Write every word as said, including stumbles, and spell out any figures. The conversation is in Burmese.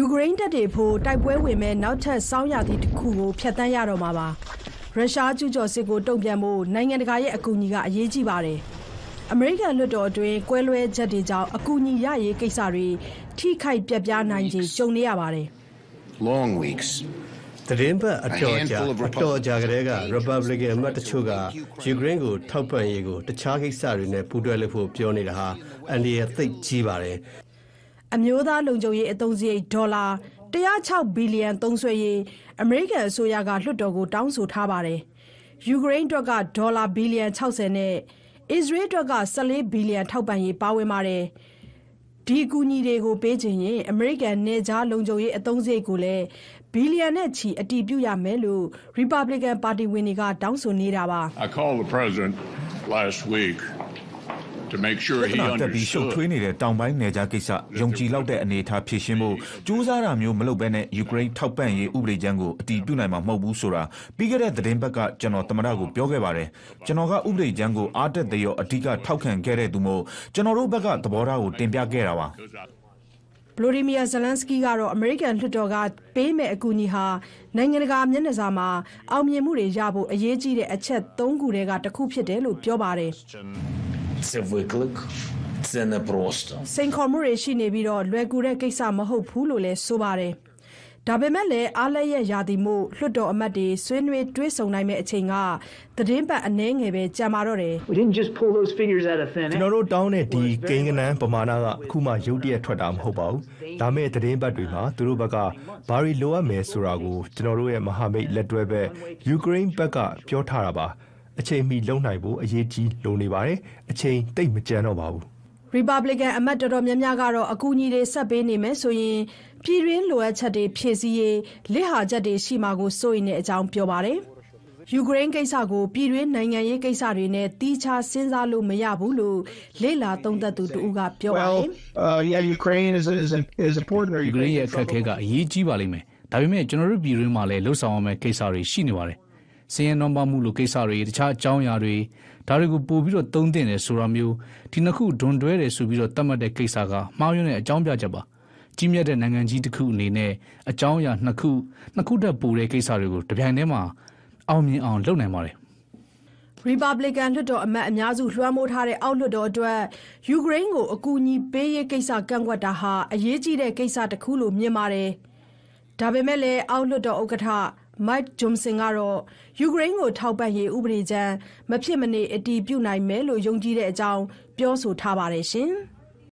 Ukraine တပ်တွေဖို့တိုက်ပွဲဝင်မဲ့ နောက်ထပ်ဆောင်းရာသီတစ်ခုကို ဖြတ်သန်းရတော့မှာပါ ရုရှားကျူးကျော်စစ်ကိုတုံ့ပြန်ဖို့ နိုင်ငံတကာရဲ့အကူအညီကအရေးကြီးပါတယ် အမေရိကန်လွှတ်တော်အတွင်း ကွဲလွဲချက်တွေကြောင့် အကူအညီရရေးကိစ္စတွေ ထိခိုက်ပျက်ပြားနိုင်ခြေကြုံနေရပါတယ် Long weeks. The Demba Atoja, Atoja Grega, Republican Matachuga, Chigringo, Topanigo, the Chaki Sarine, Pudelipo, Pionida, and the Thick Chibare. Amyoda Lonjoye at Donzi dollar, they are chow billion Donsoye, America Soyaga Ludogo down so tabare. Ukraine doga dollar billion thousand, Israel doga sale billion Topani, Bawemare. Digunidego Beijing, American Neja Lonjoye at Donze Gule. Billionaire-chi Atibuya-melu, Republican Party winning-ga down-so-nira-ba. I called the president last week to make sure he understood. Ukraine Volodymyr Zelensky garo American လွှတ်တော်ကပေးမဲ့အကူအညီဟာ နိုင်ငံတကာမျက်နှာစာမှာ အောင်မြင်မှုတွေရဖို့အရေးကြီးတဲ့အချက် ၃ ခုထဲကတစ်ခုဖြစ်တယ်လို့ပြောပါတယ် စိန်ခေါ်မှုတွေရှိနေပြီးတော့လွယ်ကူတဲ့ကိစ္စမဟုတ်ဘူးလို့လည်းဆိုပါတယ် ဒါပေမဲ့လည်းအားလျက်ရသည်မို့ လွှတ်တော်အမတ်တွေဆွေးနွေးတွဲဆုံနိုင်မယ့်အချိန်က သတင်းပတ်အနည်းငယ်ပဲကြာမှာတော့တယ် We didn't just pull those figures out of thin air. ကျွန်တော်တို့တောင်းတဲ့ဒီကိန်းဂဏန်းပမာဏကအခုမှရုတ်တရက်ထွက်တာမဟုတ်ပါဘူး ဒါပေမဲ့သတင်းပတ်တွေမှာသူတို့ဘက်ကဘာတွေလိုအပ်မယ်ဆိုတာကိုကျွန်တော်တို့ရဲ့မဟာမိတ်လက်တွဲဘက် Ukraine ဘက်ကပြောထားတာပါ အချိန်မီလုံနိုင်ဖို့အရေးကြီးလိုနေပါတယ် အချိန်တိတ်မကျန်တော့ပါဘူး Republican အမတ်တော်များများကတော့အကူအညီတွေဆက်ပေးနေမယ်ဆိုရင် ပြည်တွင်းလိုအပ်ချက်တွေဖြည့်ဆည်းရေးလက်ဟာချက်တွေရှိမှာကိုစိုးရိမ်တဲ့အကြောင်းပြောပါတယ် Ukraine ကိစ္စကိုပြည်တွင်းနိုင်ငံရေးကိစ္စတွေနဲ့တီးခြားစဉ်းစားလို့မရဘူးလို့လေ့လာသုံးသပ်သူတဦးကပြောပါတယ် Well, yeah, Ukraine is is is important. Ukraine ရဲ့အခက်အခဲကအရေးကြီးပါလိမ့်မယ်ဒါပေမဲ့ကျွန်တော်တို့ပြည်တွင်းမှာလည်းလှုပ်ဆောင်ရမယ့်ကိစ္စတွေရှိနေပါတယ် စင်ရနံပါမှုလိုကိစ္စတွေတခြားအကြောင်းအရာတွေဒါတွေကိုပို့ပြီးတော့သုံးတင်တယ်ဆိုတာမျိုးဒီနှစ်ခုဒွန်တွဲတယ်ဆိုပြီးတော့တတ်မှတ်တဲ့ကိစ္စကမှားယွင်းတဲ့အကြောင်းပြချက်ပါ ကြီးမြတ်တဲ့နိုင်ငံကြီးတစ်ခုအနေနဲ့အကြောင်းအရာနှစ်ခုနှစ်ခုတက်ပိုတဲ့ကိစ္စတွေကိုတပြိုင်တည်းမှာအောင်မြင်အောင်လုပ်နိုင်ပါတယ် Republican လွှတ်တော်အမတ်အများစုလွှမ်းမိုးထားတဲ့အောက်လွှတ်တော်အတွက် Ukraine ကိုအကူအညီပေးရေးကိစ္စကန့်ကွက်တာဟာအရေးကြီးတဲ့ကိစ္စတစ်ခုလို့မြင်ပါတယ် ဒါပေမဲ့လည်းအောက်လွှတ်တော်ဥက္ကဋ္ဌ Mike Johnson ကတော့ Ukraine ကိုထောက်ပံ့ရေးဥပဒေကြမ်းမဖြစ်မနေအတည်ပြုနိုင်မယ်လို့ယုံကြည်တဲ့အကြောင်းပြောဆိုထားပါတယ်ရှင်